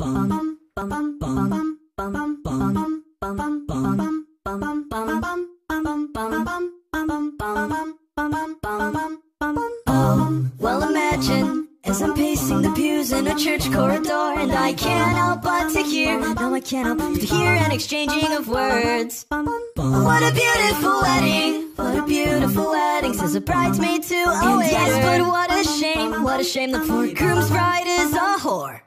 Well, imagine as I'm pacing the pews in a church corridor, and I can't help but to hear, now I can't help but to hear an exchanging of words. What a beautiful wedding, what a beautiful wedding, says a bridesmaid to a waiter. Yes, but what a shame, the poor groom's bride is a whore.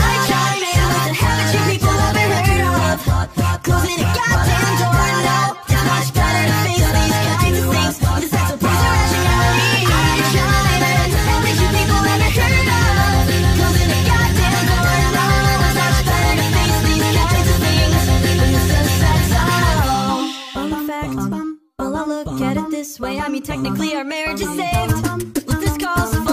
I chime in with the haven't you people ever heard of? Closing the goddamn door, no, much better to face these kinds of things, because that's a piece of rationality. I chime in with the haven't you people ever heard of? Closing the goddamn door, no, much better to face these kinds of things, because that's all. Well, in fact, well, I look at it this way, I mean, technically our marriage is saved. What this calls for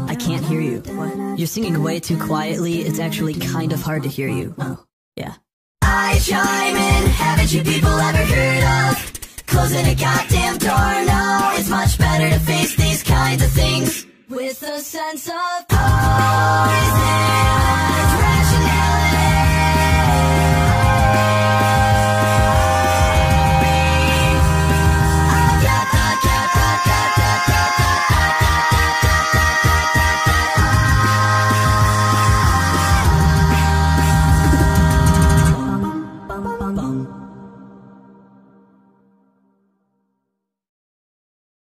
I can't hear you. You're singing way too quietly. It's actually kind of hard to hear you. Yeah. I chime in. Haven't you people ever heard of? Closing a goddamn door, no. It's much better to face these kinds of things with a sense of poison.